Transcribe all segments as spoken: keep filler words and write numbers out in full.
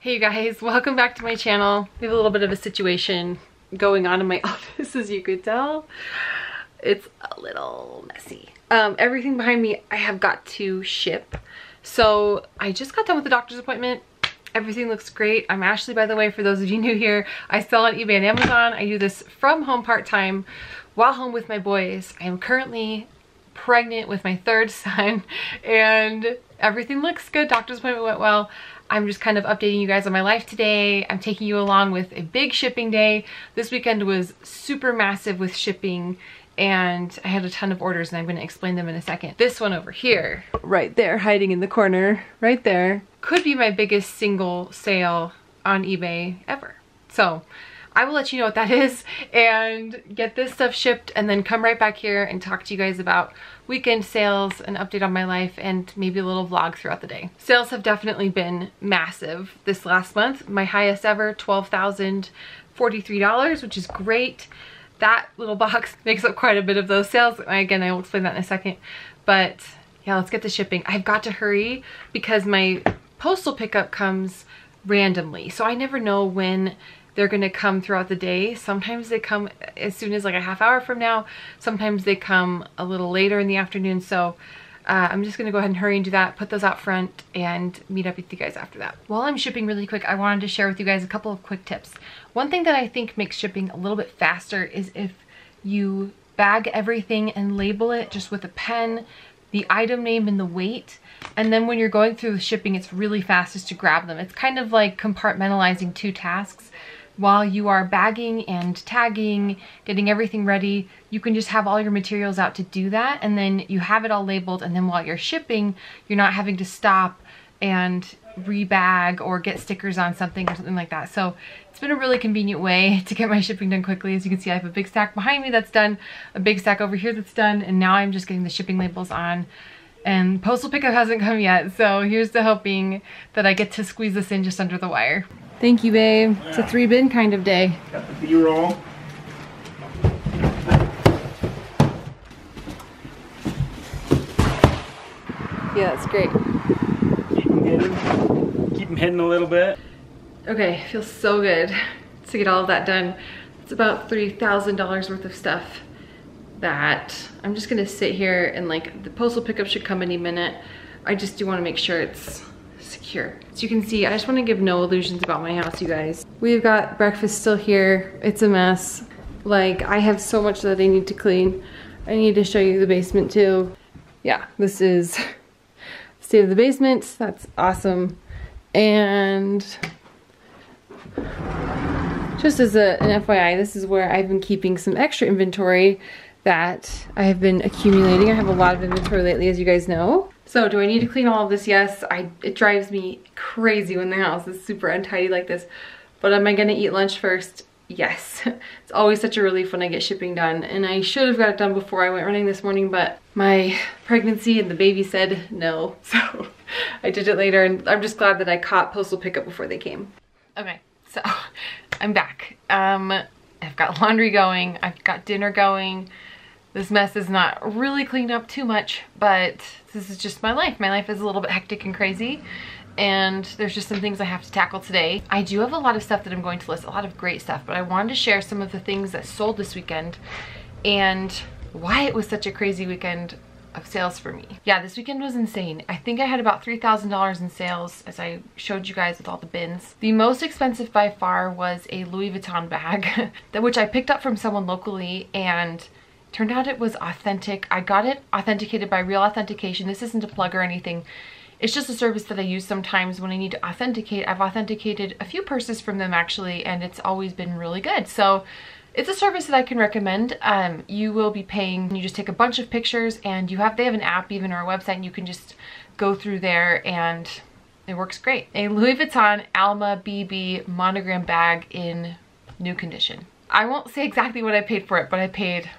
Hey you guys, welcome back to my channel. We have a little bit of a situation going on in my office, as you could tell. It's a little messy. Um, everything behind me I have got to ship. So I just got done with the doctor's appointment. Everything looks great. I'm Ashley, by the way, for those of you new here. I sell on eBay and Amazon. I do this from home part-time while home with my boys. I am currently pregnant with my third son and everything looks good. Doctor's appointment went well. I'm just kind of updating you guys on my life today. I'm taking you along with a big shipping day. This weekend was super massive with shipping and I had a ton of orders and I'm gonna explain them in a second. This one over here, right there, hiding in the corner, right there, could be my biggest single sale on eBay ever. So I will let you know what that is and get this stuff shipped and then come right back here and talk to you guys about weekend sales, an update on my life, and maybe a little vlog throughout the day. Sales have definitely been massive this last month. My highest ever, twelve thousand forty-three dollars, which is great. That little box makes up quite a bit of those sales. Again, I will explain that in a second, but yeah, let's get to shipping. I've got to hurry because my postal pickup comes randomly. So I never know when they're gonna come throughout the day. Sometimes they come as soon as like a half hour from now. Sometimes they come a little later in the afternoon. So uh, I'm just gonna go ahead and hurry and do that, put those out front and meet up with you guys after that. While I'm shipping really quick, I wanted to share with you guys a couple of quick tips. One thing that I think makes shipping a little bit faster is if you bag everything and label it just with a pen, the item name and the weight. And then when you're going through the shipping, it's really fastest to grab them. It's kind of like compartmentalizing two tasks. While you are bagging and tagging, getting everything ready, you can just have all your materials out to do that, and then you have it all labeled, and then while you're shipping, you're not having to stop and rebag or get stickers on something or something like that. So it's been a really convenient way to get my shipping done quickly. As you can see, I have a big stack behind me that's done, a big stack over here that's done, and now I'm just getting the shipping labels on. And postal pickup hasn't come yet, so here's to hoping that I get to squeeze this in just under the wire. Thank you, babe. Yeah. It's a three bin kind of day. Got the B-roll. Yeah, that's great. Keep them hidden. Keep them hidden a little bit. Okay, feels so good to get all of that done. It's about three thousand dollars worth of stuff that I'm just gonna sit here and like the postal pickup should come any minute. I just do wanna make sure it's secure. As you can see, I just want to give no illusions about my house, you guys. We've got breakfast still here. It's a mess. Like, I have so much that I need to clean. I need to show you the basement too. Yeah, this is the state of the basement. That's awesome. And just as a, an F Y I, this is where I've been keeping some extra inventory that I have been accumulating. I have a lot of inventory lately, as you guys know. So do I need to clean all of this? Yes. I, it drives me crazy when the house is super untidy like this. But am I gonna eat lunch first? Yes. It's always such a relief when I get shipping done. And I should have got it done before I went running this morning, but my pregnancy and the baby said no. So I did it later and I'm just glad that I caught postal pickup before they came. Okay, so I'm back. Um, I've got laundry going, I've got dinner going. This mess is not really cleaned up too much, but this is just my life. My life is a little bit hectic and crazy, and there's just some things I have to tackle today. I do have a lot of stuff that I'm going to list, a lot of great stuff, but I wanted to share some of the things that sold this weekend and why it was such a crazy weekend of sales for me. Yeah, this weekend was insane. I think I had about three thousand dollars in sales, as I showed you guys with all the bins. The most expensive by far was a Louis Vuitton bag, which I picked up from someone locally, and turned out it was authentic. I got it authenticated by Real Authentication. This isn't a plug or anything. It's just a service that I use sometimes when I need to authenticate. I've authenticated a few purses from them actually, and it's always been really good. So it's a service that I can recommend. Um, you will be paying, you just take a bunch of pictures and you have, they have an app even or a website, and you can just go through there and it works great. A Louis Vuitton Alma B B monogram bag in new condition. I won't say exactly what I paid for it, but I paid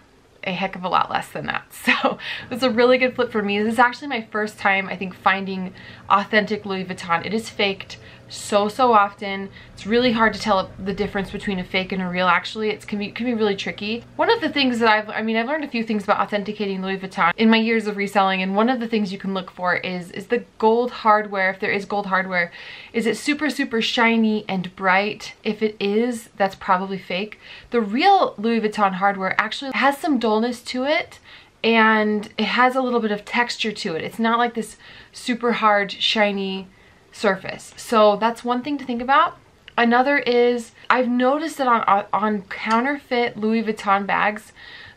a heck of a lot less than that. So it's a really good flip for me. This is actually my first time, I think, finding authentic Louis Vuitton. It is faked, so, so often. It's really hard to tell the difference between a fake and a real, actually. It can be, can be really tricky. One of the things that I've, I mean, I've learned a few things about authenticating Louis Vuitton in my years of reselling, and one of the things you can look for is, is the gold hardware, if there is gold hardware. Is it super, super shiny and bright? If it is, that's probably fake. The real Louis Vuitton hardware actually has some dullness to it, and it has a little bit of texture to it. It's not like this super hard, shiny surface. So that's one thing to think about. Another is, I've noticed that on, on counterfeit Louis Vuitton bags,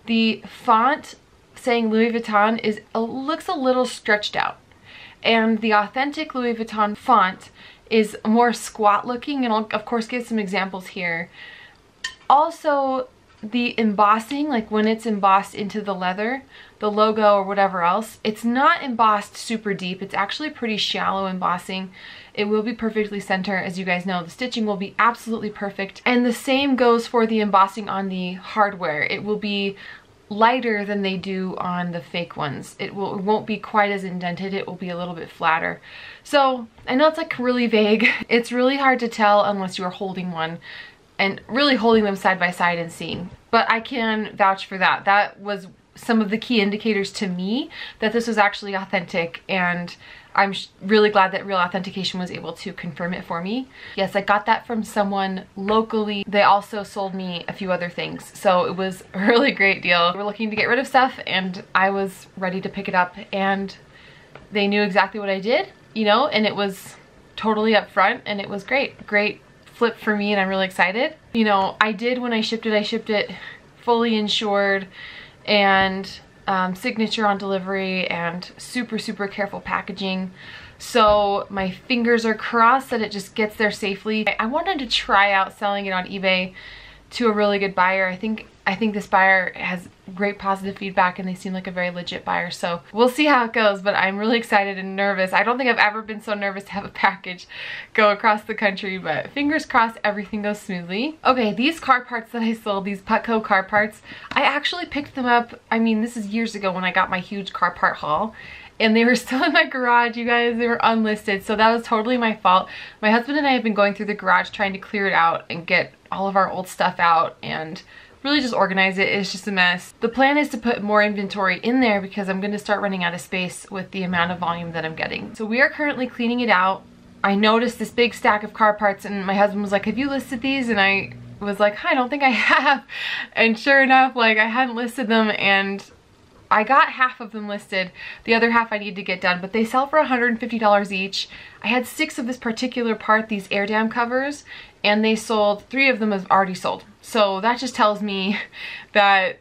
the font saying Louis Vuitton is looks a little stretched out, and the authentic Louis Vuitton font is more squat looking, and I'll of course give some examples here. Also, the embossing, like when it's embossed into the leather, the logo or whatever else, it's not embossed super deep. It's actually pretty shallow embossing. It will be perfectly center, as you guys know. The stitching will be absolutely perfect. And the same goes for the embossing on the hardware. It will be lighter than they do on the fake ones. It, will, it won't be quite as indented. It will be a little bit flatter. So I know it's like really vague. It's really hard to tell unless you are holding one, and really holding them side by side and seeing. But I can vouch for that. That was some of the key indicators to me that this was actually authentic, and I'm really glad that Real Authentication was able to confirm it for me. Yes, I got that from someone locally. They also sold me a few other things, so it was a really great deal. We're looking to get rid of stuff, and I was ready to pick it up, and they knew exactly what I did, you know, and it was totally upfront, and it was great, great. Flip for me, and I'm really excited. You know, I did, when I shipped it, I shipped it fully insured and um, signature on delivery and super, super careful packaging. So my fingers are crossed that it just gets there safely. I wanted to try out selling it on eBay to a really good buyer. I think I think this buyer has great positive feedback, and they seem like a very legit buyer, so we'll see how it goes, but I'm really excited and nervous. I don't think I've ever been so nervous to have a package go across the country, but fingers crossed everything goes smoothly. Okay, these car parts that I sold, these Putco car parts, I actually picked them up, I mean, this is years ago when I got my huge car part haul, and they were still in my garage, you guys. They were unlisted, so that was totally my fault. My husband and I have been going through the garage trying to clear it out and get all of our old stuff out and really just organize it. It's just a mess. The plan is to put more inventory in there because I'm going to start running out of space with the amount of volume that I'm getting. So we are currently cleaning it out. I noticed this big stack of car parts, and my husband was like, have you listed these? And I was like, I don't think I have. And sure enough, like, I hadn't listed them, and I got half of them listed. The other half I need to get done, but they sell for one hundred fifty dollars each. I had six of this particular part, these air dam covers, and they sold, three of them have already sold. So that just tells me that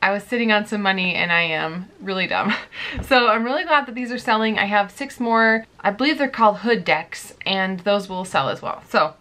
I was sitting on some money, and I am really dumb. So I'm really glad that these are selling. I have six more. I believe they're called hood decks, and those will sell as well. So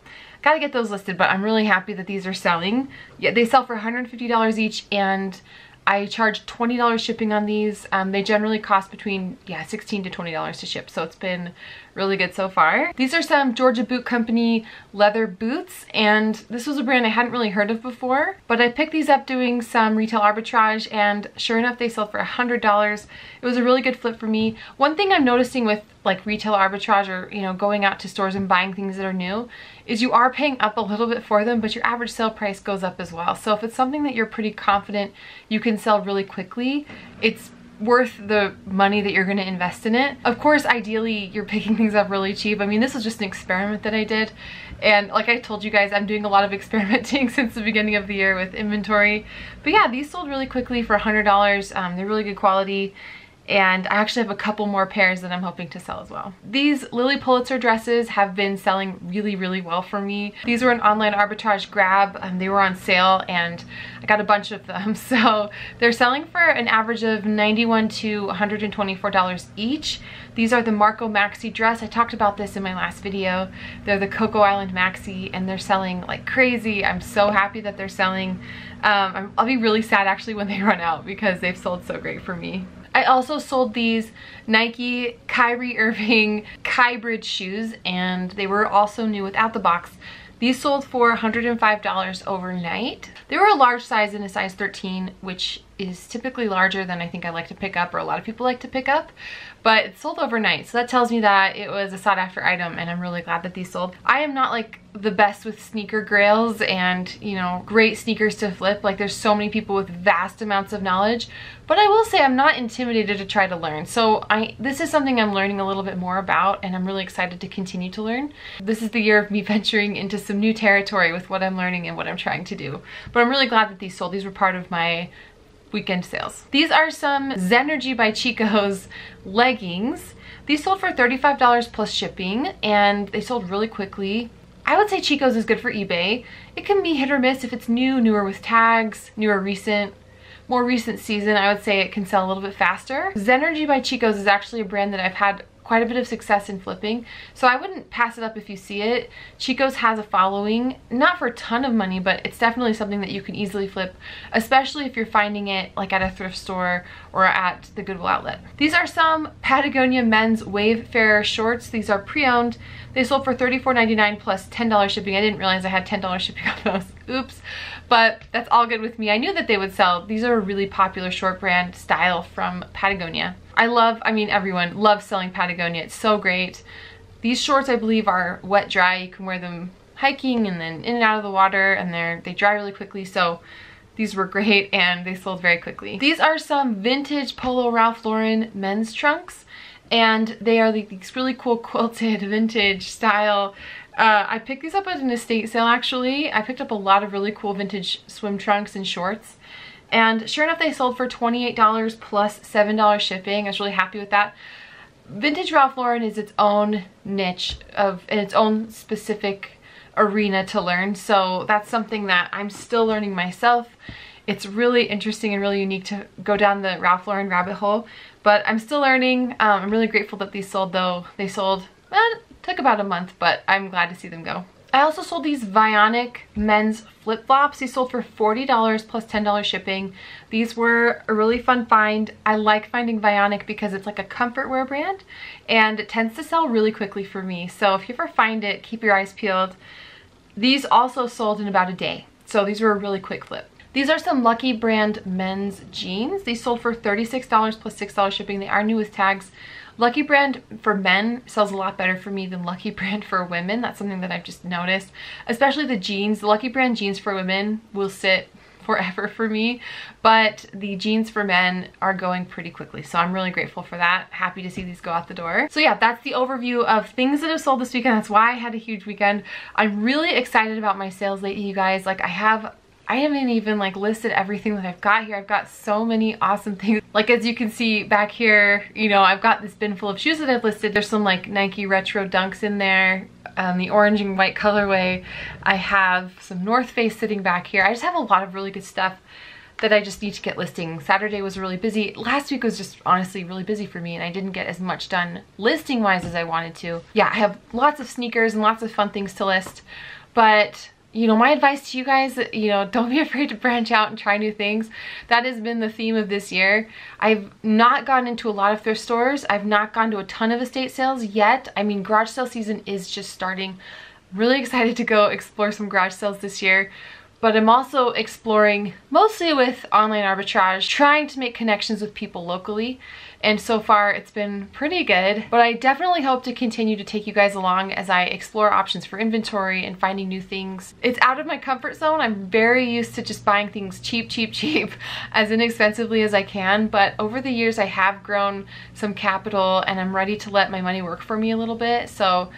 gotta get those listed, but I'm really happy that these are selling. Yeah, they sell for one hundred fifty dollars each, and I charge twenty dollars shipping on these. Um, they generally cost between, yeah, sixteen to twenty dollars to ship, so it's been really good so far. These are some Georgia Boot Company leather boots, and this was a brand I hadn't really heard of before, but I picked these up doing some retail arbitrage, and sure enough, they sold for one hundred dollars. It was a really good flip for me. One thing I'm noticing with like retail arbitrage, or, you know, going out to stores and buying things that are new, is you are paying up a little bit for them, but your average sale price goes up as well. So if it's something that you're pretty confident you can sell really quickly, it's worth the money that you're going to invest in it. Of course, ideally, you're picking things up really cheap. I mean, this was just an experiment that I did, and like I told you guys, I'm doing a lot of experimenting since the beginning of the year with inventory. But yeah, these sold really quickly for one hundred dollars. Um, they're really good quality, and I actually have a couple more pairs that I'm hoping to sell as well. These Lily Pulitzer dresses have been selling really, really well for me. These were an online arbitrage grab, and they were on sale, and I got a bunch of them. So they're selling for an average of ninety-one to one hundred twenty-four dollars each. These are the Marco Maxi dress. I talked about this in my last video. They're the Coco Island Maxi, and they're selling like crazy. I'm so happy that they're selling. Um, I'll be really sad actually when they run out, because they've sold so great for me. I also sold these Nike Kyrie Irving Kybrid shoes, and they were also new without the box. These sold for one hundred five dollars overnight. They were a large size and a size thirteen, which is typically larger than I think I like to pick up, or a lot of people like to pick up, but it sold overnight. So that tells me that it was a sought after item, and I'm really glad that these sold. I am not like the best with sneaker grails and, you know, great sneakers to flip. Like, there's so many people with vast amounts of knowledge, but I will say I'm not intimidated to try to learn. So I, this is something I'm learning a little bit more about, and I'm really excited to continue to learn. This is the year of me venturing into some new territory with what I'm learning and what I'm trying to do. But I'm really glad that these sold. These were part of my weekend sales. These are some Zenergy by Chico's leggings. These sold for thirty-five dollars plus shipping, and they sold really quickly. I would say Chico's is good for eBay. It can be hit or miss if it's new, newer with tags, newer recent, more recent season. I would say it can sell a little bit faster. Zenergy by Chico's is actually a brand that I've had quite a bit of success in flipping, so I wouldn't pass it up if you see it. Chico's has a following, not for a ton of money, but it's definitely something that you can easily flip, especially if you're finding it like at a thrift store or at the Goodwill outlet. These are some Patagonia men's Wavefarer shorts. These are pre-owned. They sold for thirty-four ninety-nine plus ten dollars shipping. I didn't realize I had ten dollars shipping on those. Oops. But that's all good with me. I knew that they would sell. These are a really popular short brand style from Patagonia. I love, I mean, everyone loves selling Patagonia. It's so great. These shorts, I believe, are wet dry. You can wear them hiking and then in and out of the water, and they're, they dry really quickly. So these were great, and they sold very quickly. These are some vintage Polo Ralph Lauren men's trunks, and they are like these really cool quilted vintage style. Uh, I picked these up at an estate sale, actually. I picked up a lot of really cool vintage swim trunks and shorts. And sure enough, they sold for twenty-eight dollars plus seven dollars shipping. I was really happy with that. Vintage Ralph Lauren is its own niche of, in its own specific arena to learn. So that's something that I'm still learning myself. It's really interesting and really unique to go down the Ralph Lauren rabbit hole, but I'm still learning. Um, I'm really grateful that these sold, though. They sold, well, it took about a month, but I'm glad to see them go. I also sold these Vionic men's flip-flops. These sold for forty dollars plus ten dollars shipping. These were a really fun find. I like finding Vionic because it's like a comfort wear brand, and it tends to sell really quickly for me. So if you ever find it, keep your eyes peeled. These also sold in about a day. So these were a really quick flip. These are some Lucky Brand men's jeans. These sold for thirty-six dollars plus six dollars shipping. They are new with tags. Lucky Brand for men sells a lot better for me than Lucky Brand for women. That's something that I've just noticed, especially the jeans. The Lucky Brand jeans for women will sit forever for me, but the jeans for men are going pretty quickly, so I'm really grateful for that. Happy to see these go out the door. So yeah, that's the overview of things that have sold this weekend. That's why I had a huge weekend. I'm really excited about my sales lately, you guys. Like, I have I haven't even like listed everything that I've got here. I've got so many awesome things. Like, as you can see back here, you know, I've got this bin full of shoes that I've listed. There's some like Nike Retro Dunks in there, um, the orange and white colorway. I have some North Face sitting back here. I just have a lot of really good stuff that I just need to get listing. Saturday was really busy. Last week was just honestly really busy for me, and I didn't get as much done listing wise as I wanted to. Yeah, I have lots of sneakers and lots of fun things to list, but you know, my advice to you guys, you know, don't be afraid to branch out and try new things. That has been the theme of this year. I've not gone into a lot of thrift stores. I've not gone to a ton of estate sales yet. I mean, garage sale season is just starting. I'm really excited to go explore some garage sales this year, but I'm also exploring mostly with online arbitrage, trying to make connections with people locally. And so far it's been pretty good, but I definitely hope to continue to take you guys along as I explore options for inventory and finding new things. It's out of my comfort zone. I'm very used to just buying things cheap, cheap, cheap, as inexpensively as I can. But over the years I have grown some capital, and I'm ready to let my money work for me a little bit. So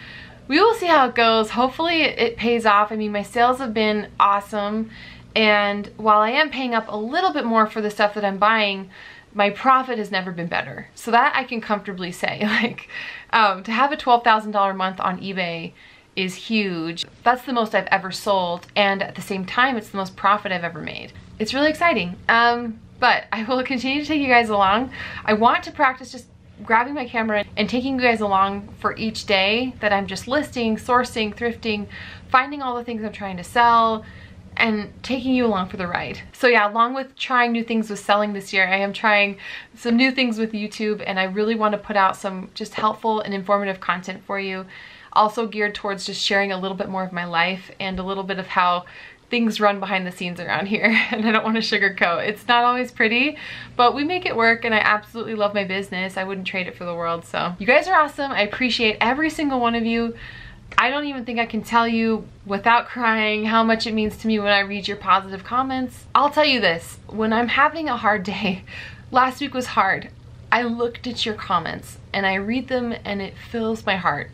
we will see how it goes. Hopefully it pays off. I mean, my sales have been awesome. And while I am paying up a little bit more for the stuff that I'm buying, my profit has never been better. So that I can comfortably say, like, um, to have a twelve thousand dollar month on eBay is huge. That's the most I've ever sold, and at the same time, it's the most profit I've ever made. It's really exciting, um, but I will continue to take you guys along. I want to practice just grabbing my camera and taking you guys along for each day that I'm just listing, sourcing, thrifting, finding all the things I'm trying to sell, and taking you along for the ride. So yeah, along with trying new things with selling this year, I am trying some new things with YouTube, and I really want to put out some just helpful and informative content for you. Also geared towards just sharing a little bit more of my life and a little bit of how things run behind the scenes around here, and I don't want to sugarcoat. It's not always pretty, but we make it work, and I absolutely love my business. I wouldn't trade it for the world. So you guys are awesome. I appreciate every single one of you. I don't even think I can tell you without crying how much it means to me when I read your positive comments. I'll tell you this, when I'm having a hard day, last week was hard, I looked at your comments and I read them and it fills my heart.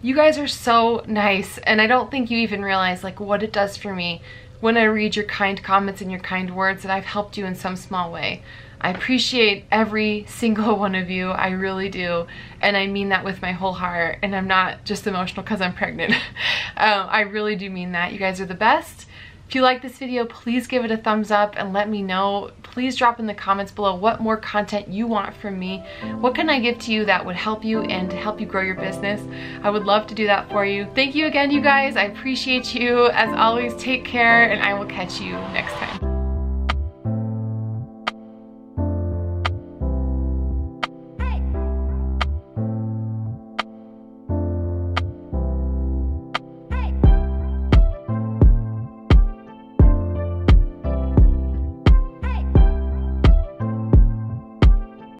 You guys are so nice, and I don't think you even realize like what it does for me when I read your kind comments and your kind words that I've helped you in some small way. I appreciate every single one of you, I really do, and I mean that with my whole heart, and I'm not just emotional because I'm pregnant. um, I really do mean that. You guys are the best. If you like this video, please give it a thumbs up and let me know. Please drop in the comments below what more content you want from me. What can I give to you that would help you and help you grow your business? I would love to do that for you. Thank you again, you guys. I appreciate you. As always, take care, and I will catch you next time.